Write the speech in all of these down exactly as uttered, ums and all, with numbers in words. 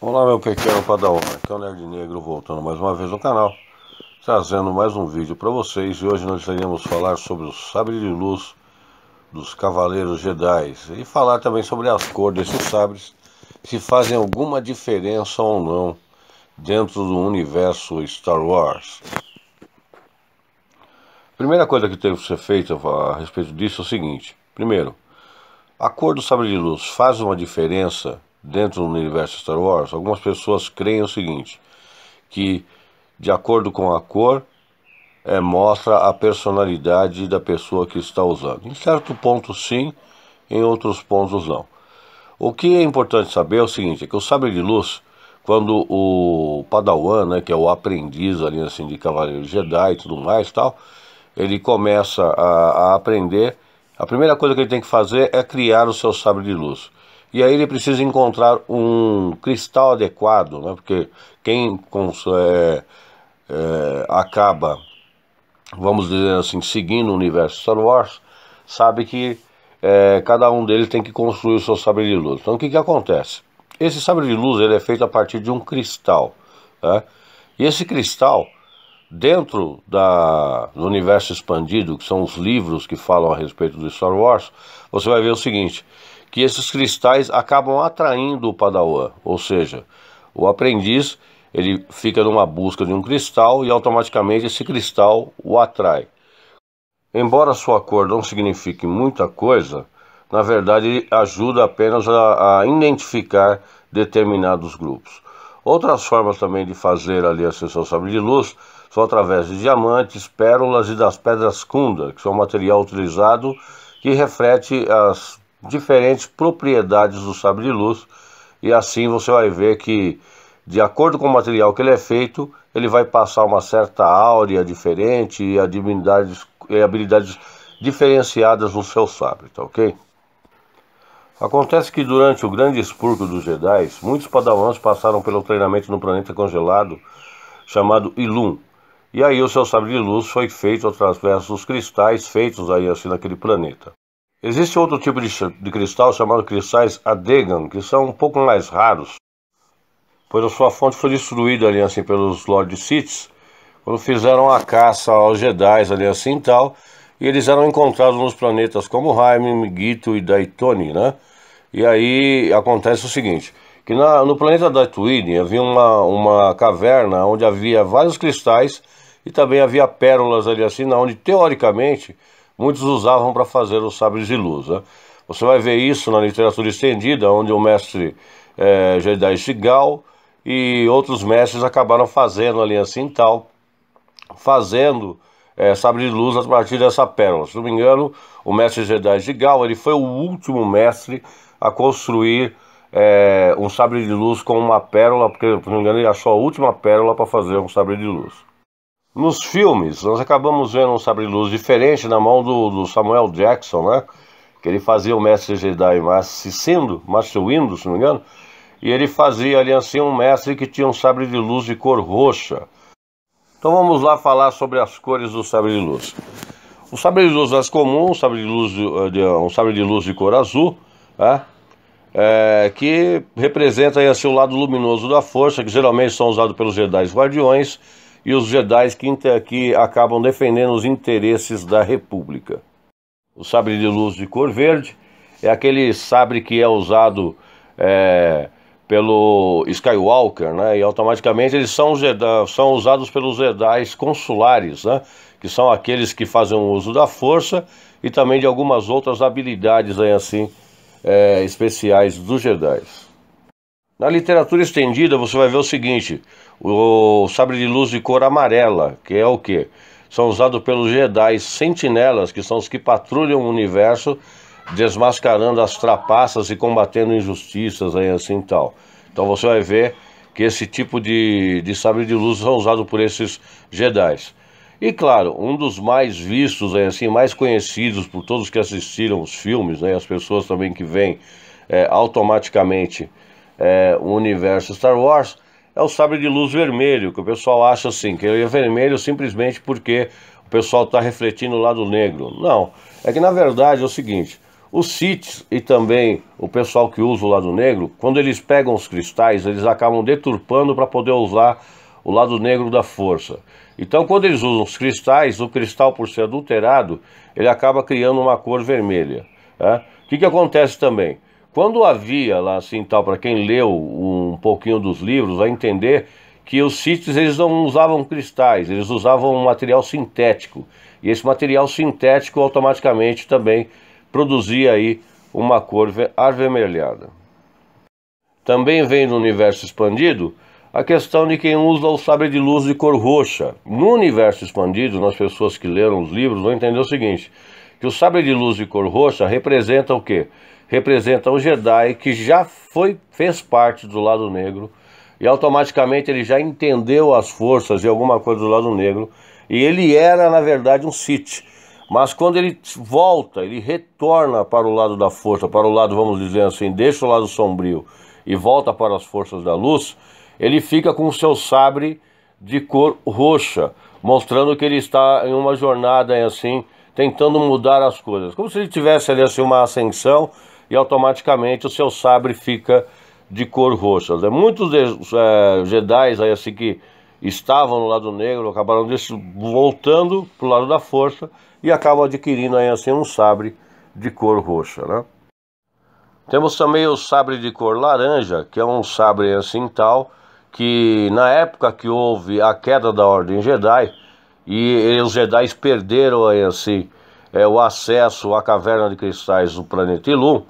Olá meu pequeno Padawan, aqui é o Nerd Negro voltando mais uma vez no canal, trazendo mais um vídeo para vocês. E hoje nós iremos falar sobre o sabre de luz dos Cavaleiros Jedi e falar também sobre as cores desses sabres, se fazem alguma diferença ou não dentro do universo Star Wars. A primeira coisa que teve que ser feita a respeito disso é o seguinte: primeiro, a cor do sabre de luz faz uma diferença dentro do universo Star Wars? Algumas pessoas creem o seguinte, que de acordo com a cor é, mostra a personalidade da pessoa que está usando. Em certo ponto sim, em outros pontos não. O que é importante saber é o seguinte, é que o sabre de luz, quando o Padawan, né, que é o aprendiz ali assim de Cavaleiro Jedi e tudo mais tal, ele começa a, a aprender, a primeira coisa que ele tem que fazer é criar o seu sabre de luz. E aí ele precisa encontrar um cristal adequado, né, porque quem é, é, acaba, vamos dizer assim, seguindo o universo Star Wars, sabe que é, cada um deles tem que construir o seu sabre de luz. Então o que que acontece? Esse sabre de luz ele é feito a partir de um cristal, né? E esse cristal, dentro da, do universo expandido, que são os livros que falam a respeito do Star Wars, você vai ver o seguinte, que esses cristais acabam atraindo o Padawan, ou seja, o aprendiz ele fica numa busca de um cristal e automaticamente esse cristal o atrai. Embora a sua cor não signifique muita coisa, na verdade ele ajuda apenas a, a identificar determinados grupos. Outras formas também de fazer ali a seu sabre de luz são através de diamantes, pérolas e das pedras Kunda, que são um material utilizado que reflete as diferentes propriedades do sabre de luz, e assim você vai ver que de acordo com o material que ele é feito, ele vai passar uma certa áurea diferente e habilidades, habilidades diferenciadas no seu sabre, tá ok? Acontece que durante o grande expurgo dos Jedi, muitos padawans passaram pelo treinamento no planeta congelado chamado Ilum. E aí o seu sabre de luz foi feito através dos cristais feitos aí assim naquele planeta. Existe outro tipo de, de cristal chamado cristais Adegan, que são um pouco mais raros, pois a sua fonte foi destruída ali assim pelos Lords Sith, quando fizeram a caça aos Jedais ali assim e tal, e eles eram encontrados nos planetas como Heim, Gitu e Daitoni, né? E aí acontece o seguinte, que na, no planeta Daituini havia uma, uma caverna onde havia vários cristais e também havia pérolas ali assim, onde teoricamente muitos usavam para fazer os sabres de luz, né? Você vai ver isso na literatura estendida, onde o mestre é, Jedai Chigal e outros mestres acabaram fazendo ali assim tal, fazendo é, sabre de luz a partir dessa pérola. Se não me engano, o mestre Jedai Chigal, ele foi o último mestre a construir É, um sabre de luz com uma pérola, porque, se não me engano, ele achou a última pérola para fazer um sabre de luz. Nos filmes, nós acabamos vendo um sabre de luz diferente na mão do, do Samuel Jackson, né? Que ele fazia o mestre Jedi Mace Windu, se não me engano, e ele fazia ali assim um mestre que tinha um sabre de luz de cor roxa. Então vamos lá falar sobre as cores do sabre de luz. O sabre de luz mais comum, um sabre de luz de, um sabre de luz de cor azul, né? É, que representa aí, assim, o lado luminoso da força, que geralmente são usados pelos Jedi Guardiões e os Jedi que, que acabam defendendo os interesses da República. O sabre de luz de cor verde é aquele sabre que é usado é, pelo Skywalker, né? E automaticamente eles são, Jedi, são usados pelos Jedi consulares, né? Que são aqueles que fazem uso da força e também de algumas outras habilidades aí, assim, É, especiais dos Jedi. Na literatura estendida você vai ver o seguinte, o sabre de luz de cor amarela, que é o que? São usados pelos Jedi sentinelas, que são os que patrulham o universo, desmascarando as trapaças e combatendo injustiças, aí, assim tal. Então você vai ver que esse tipo de, de sabre de luz são usados por esses Jedi. E claro, um dos mais vistos, né, assim, mais conhecidos por todos que assistiram os filmes, né, as pessoas também que veem é, automaticamente é, o universo Star Wars, é o sabre de luz vermelho, que o pessoal acha assim, que ele é vermelho simplesmente porque o pessoal está refletindo o lado negro. Não, é que na verdade é o seguinte, Os Sith e também o pessoal que usa o lado negro, quando eles pegam os cristais, eles acabam deturpando para poder usar o lado negro da força. Então, quando eles usam os cristais, o cristal, por ser adulterado, ele acaba criando uma cor vermelha. Tá? O que, que acontece também? Quando havia lá, assim, tal, para quem leu um pouquinho dos livros, vai entender que os Siths, eles não usavam cristais, eles usavam um material sintético. E esse material sintético automaticamente também produzia aí uma cor avermelhada. Também vem no universo expandido a questão de quem usa o sabre de luz de cor roxa. No universo expandido, nas pessoas que leram os livros vão entender o seguinte, que o sabre de luz de cor roxa representa o quê? Representa o Jedi que já foi, fez parte do lado negro, e automaticamente ele já entendeu as forças de alguma coisa do lado negro. E ele era, na verdade, um Sith. Mas quando ele volta, ele retorna para o lado da força, para o lado, vamos dizer assim, deixa o lado sombrio e volta para as forças da luz, ele fica com o seu sabre de cor roxa, mostrando que ele está em uma jornada, assim, tentando mudar as coisas. Como se ele tivesse ali, assim, uma ascensão, e automaticamente o seu sabre fica de cor roxa. Muitos é, Jedis aí, assim, que estavam no lado negro, acabaram voltando para o lado da força e acabam adquirindo aí, assim, um sabre de cor roxa, né? Temos também o sabre de cor laranja, que é um sabre assim tal, que na época que houve a queda da Ordem Jedi, e os Jedis perderam aí, assim, é, o acesso à caverna de cristais do planeta Ilum,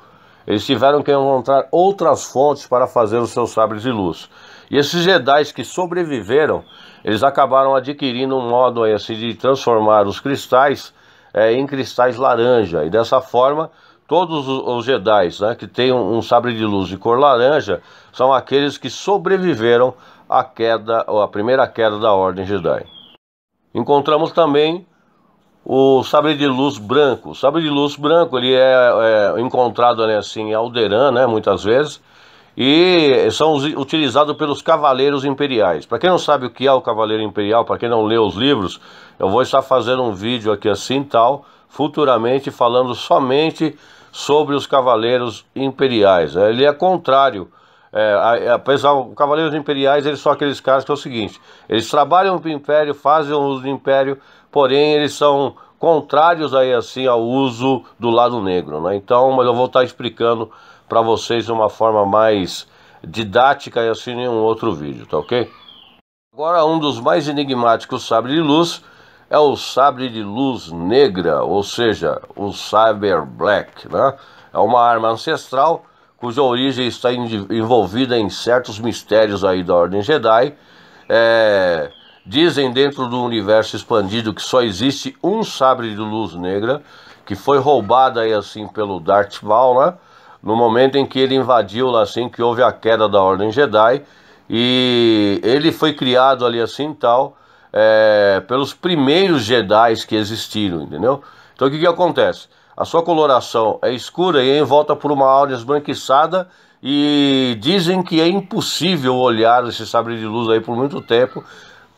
eles tiveram que encontrar outras fontes para fazer os seus sabres de luz. E esses Jedis que sobreviveram, eles acabaram adquirindo um modo aí, assim, de transformar os cristais é, em cristais laranja. E dessa forma, todos os Jedis, né, que têm um, um sabre de luz de cor laranja, são aqueles que sobreviveram à queda, ou à primeira queda da Ordem Jedi. Encontramos também o sabre de luz branco. O sabre de luz branco ele é, é encontrado, né, assim, em Alderã, né, muitas vezes. E são utilizados pelos Cavaleiros Imperiais. Para quem não sabe o que é o Cavaleiro Imperial, para quem não leu os livros, eu vou estar fazendo um vídeo aqui assim tal, futuramente falando somente sobre os Cavaleiros Imperiais. Ele é contrário. É, apesar, os Cavaleiros Imperiais, eles são aqueles caras que é o seguinte, eles trabalham para o Império, fazem o uso do Império, porém eles são contrários aí, assim, ao uso do lado negro, né? Então, mas eu vou estar explicando para vocês de uma forma mais didática e assim em um outro vídeo, tá ok? Agora, um dos mais enigmáticos sabres de luz é o sabre de luz negra, ou seja, o Cyber Black, né? É uma arma ancestral cuja origem está envolvida em certos mistérios aí da Ordem Jedi. É... Dizem dentro do universo expandido que só existe um sabre de luz negra, que foi roubado aí, assim, pelo Darth Maul, né? No momento em que ele invadiu lá, assim, que houve a queda da Ordem Jedi, e ele foi criado ali, assim, tal, é, pelos primeiros Jedis que existiram, entendeu? Então o que que acontece? A sua coloração é escura e é envolta por uma áurea esbranquiçada, e dizem que é impossível olhar esse sabre de luz aí por muito tempo,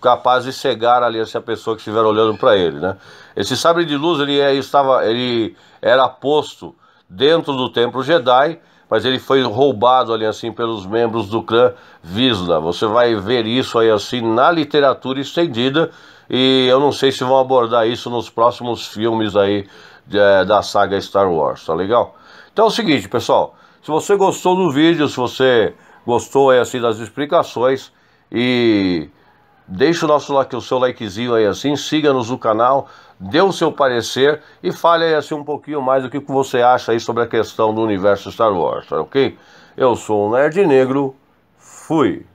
capaz de cegar ali essa pessoa que estiver olhando para ele, né? Esse sabre de luz, ele, é, estava, ele era posto dentro do templo Jedi, mas ele foi roubado ali, assim, pelos membros do clã Visna. Você vai ver isso aí, assim, na literatura estendida, e eu não sei se vão abordar isso nos próximos filmes aí é, da saga Star Wars, tá legal? Então é o seguinte, pessoal, se você gostou do vídeo, se você gostou aí, assim, das explicações, e deixe o nosso like, o seu likezinho aí, assim, siga-nos no canal, dê o seu parecer e fale aí, assim, um pouquinho mais do que você acha aí sobre a questão do universo Star Wars, tá ok? Eu sou o Nerd Negro, fui!